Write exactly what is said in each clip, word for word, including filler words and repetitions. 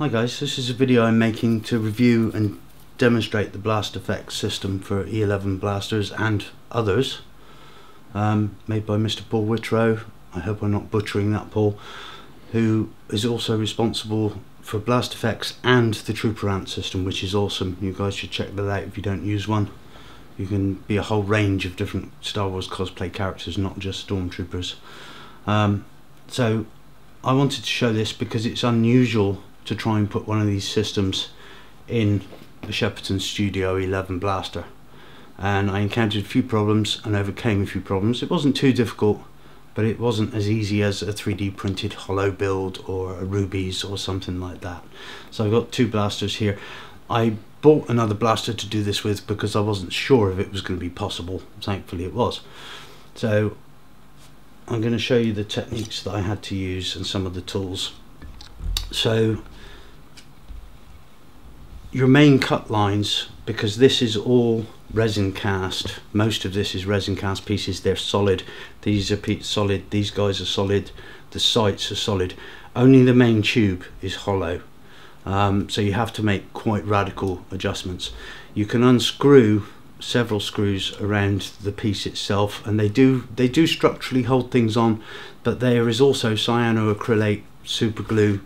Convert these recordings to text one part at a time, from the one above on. Hi guys, this is a video I'm making to review and demonstrate the BlastFX system for E eleven blasters and others, um, made by Mister Paul Whitrow. I hope I'm not butchering that, Paul, who is also responsible for BlastFX and the Trooperant system, which is awesome. You guys should check that out if you don't use one. You can be a whole range of different Star Wars cosplay characters, not just stormtroopers. Um, so I wanted to show this because it's unusual to try and put one of these systems in the Shepperton Studio eleven blaster, and I encountered a few problems and overcame a few problems. It wasn't too difficult, but it wasn't as easy as a three D printed holo build or a Rubies or something like that. So I've got two blasters here. I bought another blaster to do this with because I wasn't sure if it was going to be possible. Thankfully it was. So I'm going to show you the techniques that I had to use and some of the tools. So your main cut lines, because this is all resin cast, most of this is resin cast pieces, they're solid, these are solid, these guys are solid, the sights are solid, only the main tube is hollow, um, so you have to make quite radical adjustments. You can unscrew several screws around the piece itself, and they do they do structurally hold things on, but there is also cyanoacrylate super glue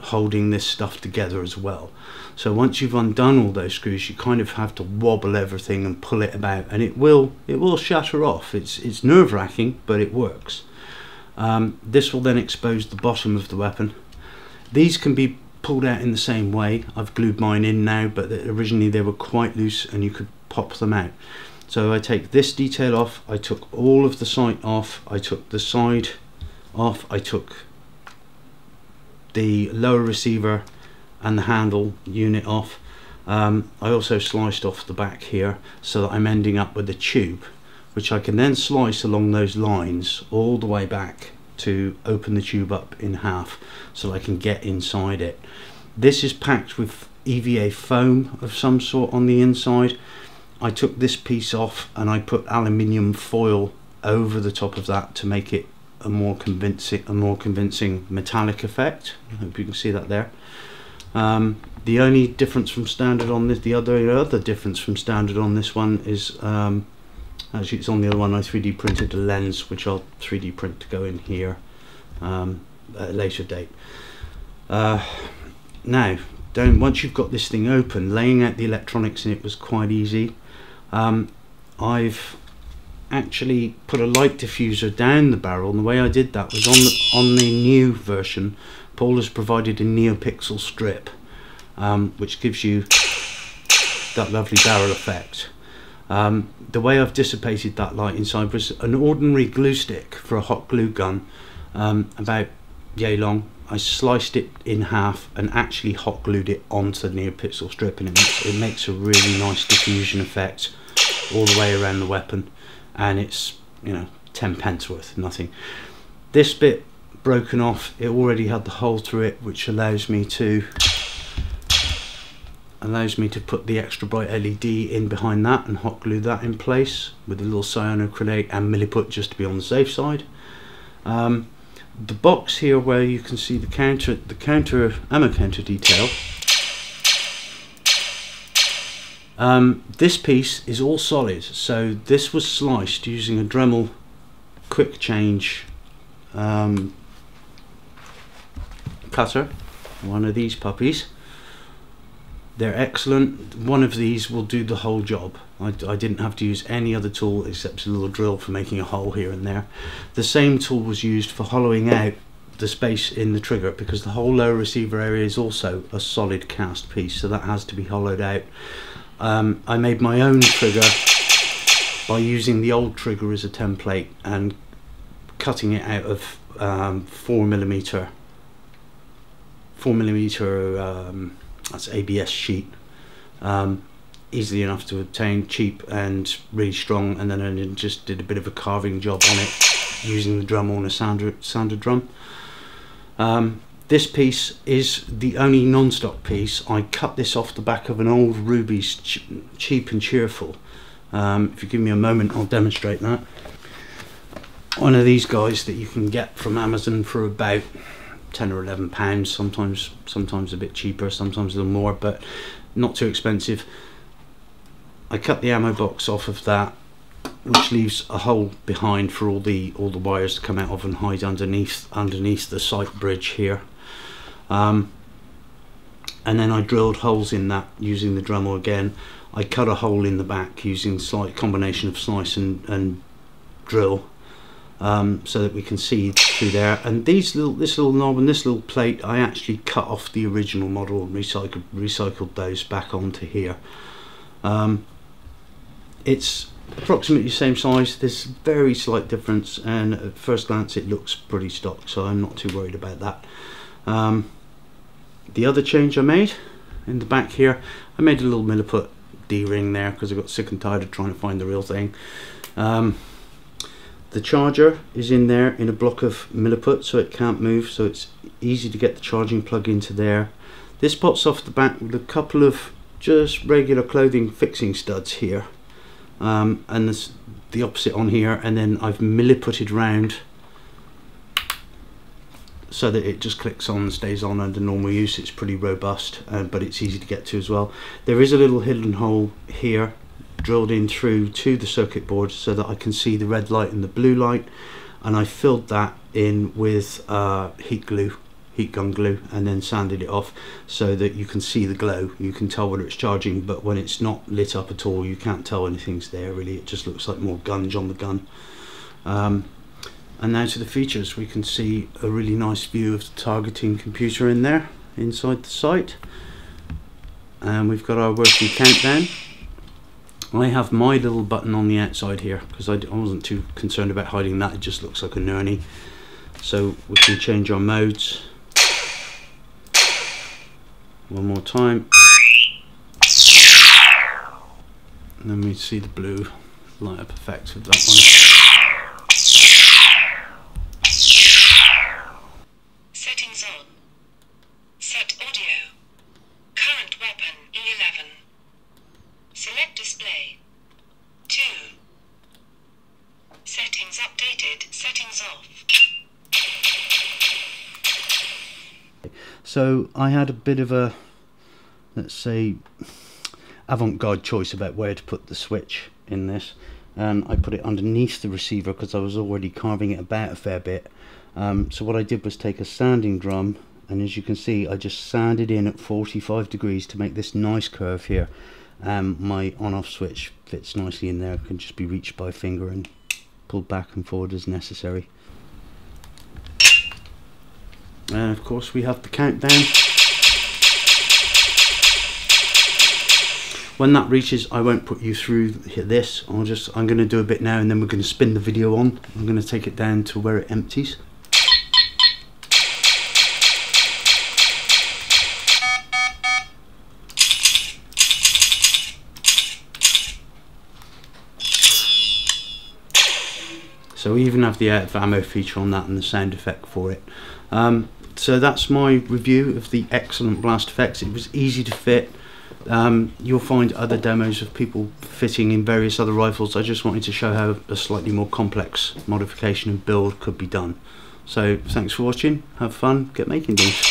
holding this stuff together as well. So once you've undone all those screws, you kind of have to wobble everything and pull it about, and it will it will shatter off. It's it's nerve-wracking, but it works. Um, this will then expose the bottom of the weapon. These can be pulled out in the same way. I've glued mine in now, but originally they were quite loose and you could pop them out. So I take this detail off, I took all of the sight off, I took the side off, I took the lower receiver and the handle unit off. Um, I also sliced off the back here so that I'm ending up with a tube, which I can then slice along those lines all the way back to open the tube up in half so I can get inside it. This is packed with E V A foam of some sort on the inside. I took this piece off and I put aluminium foil over the top of that to make it a more convincing a more convincing metallic effect. I hope you can see that there. Um, the only difference from standard on this, the other other difference from standard on this one is, um, actually it's on the other one, I three D printed a lens, which I'll three D print to go in here um, at a later date. Uh, now, don't, once you've got this thing open, laying out the electronics in it was quite easy. Um, I've actually put a light diffuser down the barrel, and the way I did that was on the, on the new version Paul has provided a NeoPixel strip, um, which gives you that lovely barrel effect. Um, the way I've dissipated that light inside was an ordinary glue stick for a hot glue gun, um, about yay long. I sliced it in half and actually hot glued it onto the NeoPixel strip, and it makes, it makes a really nice diffusion effect all the way around the weapon. And it's, you know, ten pence worth, nothing. This bit broken off, it already had the hole through it, which allows me to allows me to put the extra bright L E D in behind that and hot glue that in place with a little cyanoacrylate and milliput just to be on the safe side. Um, the box here where you can see the counter the counter ammo counter detail. Um, this piece is all solid, so this was sliced using a Dremel quick change um, cutter, one of these puppies. They're excellent. One of these will do the whole job. I, I didn't have to use any other tool except a little drill for making a hole here and there. The same tool was used for hollowing out the space in the trigger, because the whole lower receiver area is also a solid cast piece, so that has to be hollowed out. Um, I made my own trigger by using the old trigger as a template and cutting it out of um, four millimeter, four millimeter um, that's A B S sheet, um, easily enough to obtain, cheap and really strong, and then I just did a bit of a carving job on it using the Dremel and a sander, sander drum. Um, This piece is the only non-stock piece. I cut this off the back of an old Rubies ch Cheap and Cheerful. Um, if you give me a moment, I'll demonstrate that. One of these guys that you can get from Amazon for about ten or eleven pounds, sometimes sometimes a bit cheaper, sometimes a little more, but not too expensive. I cut the ammo box off of that, which leaves a hole behind for all the all the wires to come out of and hide underneath underneath the sight bridge here. Um, and then I drilled holes in that using the Dremel again. I cut a hole in the back using slight combination of slice and, and drill, um, so that we can see through there. And these little, this little knob and this little plate, I actually cut off the original model and recycled recycled those back onto here. Um, it's approximately the same size. There's very slight difference, and at first glance it looks pretty stock, so I'm not too worried about that. Um, the other change I made in the back here, I made a little milliput D-ring there because I got sick and tired of trying to find the real thing. Um, the charger is in there in a block of milliput, so it can't move, so it's easy to get the charging plug into there. This pops off the back with a couple of just regular clothing fixing studs here, um, and there's the opposite on here, and then I've milliputed round so that it just clicks on and stays on under normal use. It's pretty robust, uh, but it's easy to get to as well. There is a little hidden hole here drilled in through to the circuit board so that I can see the red light and the blue light, and I filled that in with uh, heat glue, heat gun glue, and then sanded it off so that you can see the glow. You can tell whether it's charging, but when it's not lit up at all you can't tell anything's there really. It just looks like more gunge on the gun. Um, And now to the features. We can see a really nice view of the targeting computer in there, inside the sight. And we've got our working countdown. I have my little button on the outside here because I wasn't too concerned about hiding that. It just looks like a nurney. So we can change our modes. One more time. And then we see the blue light up effect of that one. So I had a bit of a, let's say, avant-garde choice about where to put the switch in this, and I put it underneath the receiver because I was already carving it about a fair bit. Um, so what I did was take a sanding drum, and as you can see I just sanded in at forty-five degrees to make this nice curve here. Um, my on-off switch fits nicely in there, it can just be reached by a finger and pulled back and forward as necessary. And of course we have the countdown. When that reaches, I won't put you through this. I'll just, I'm going to do a bit now and then we're going to spin the video on. I'm going to take it down to where it empties. So we even have the out of ammo feature on that and the sound effect for it. Um, so that's my review of the excellent BlastFX. It was easy to fit. Um, you'll find other demos of people fitting in various other rifles. I just wanted to show how a slightly more complex modification and build could be done. So thanks for watching, have fun, get making these.